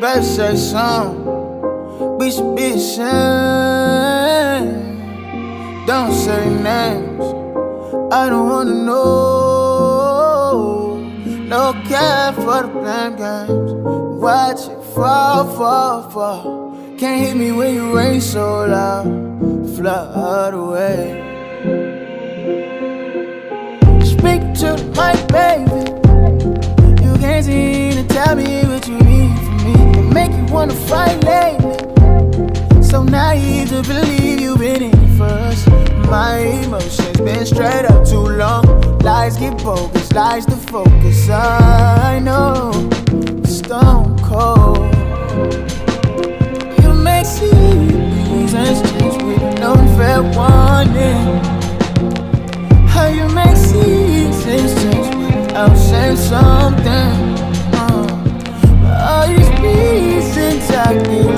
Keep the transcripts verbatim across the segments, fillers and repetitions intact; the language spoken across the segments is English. better say something. We should be ashamed. Don't say names, I don't wanna know. No care for the blame games. Watch it fall, fall, fall. Can't hit me when you rain so loud. Flood away. Speak to my baby. You can't seem to tell me what you need from me. I make you wanna fight lately. So naive to believe you've been in it first. My emotions been straight up too long. Lies get bogus, lies to focus. I know it's stone cold. You make seasons with no fair warning. How you make seasons change without saying something. uh, All these reasons I can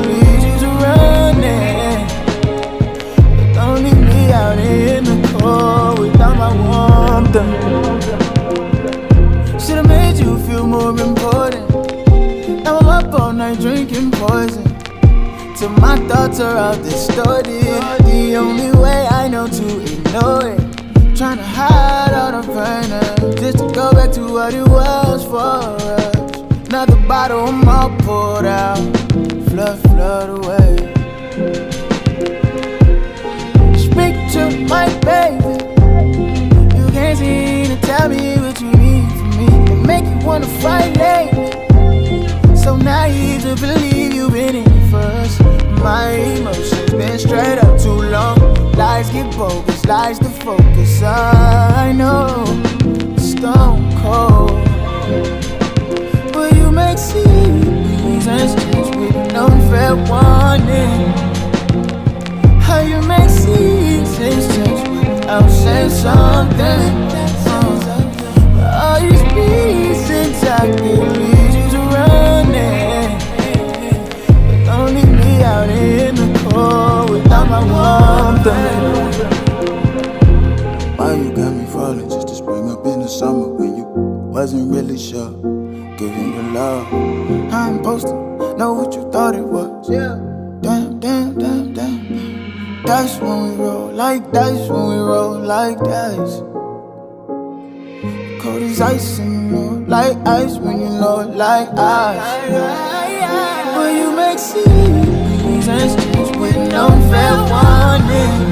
lead you to running, but don't leave me out in the cold without my warmth. Should've made you feel more important. Now I'm up all night drinking poison till my thoughts are all distorted. The only way I know to ignore it, tryna hide all the pain, just to go back to what it was for us. Another bottle I'm all poured out. Flood, flood away. Speak to my baby. You can't seem to tell me what you need from me. It make you wanna fight lately. So naive to believe you've been in it first. My emotions been straight up too long. Lies get bogus, lies to focus. I know it's stone cold. But you make seasons change with no fair warning. How you make seasons change without saying something. All these reasons I can lead you to running, but don't leave me out in the cold without my warmth. Why you got me falling just to spring up in the summer when you wasn't really sure? Giving your love, I'm posting, know what you thought it was. Yeah. Damn, damn, damn, damn. That's when we roll like dice, when we roll like dice. Cold as ice and you know like ice when you know it like ice. Will you make seasons change with no fair warning?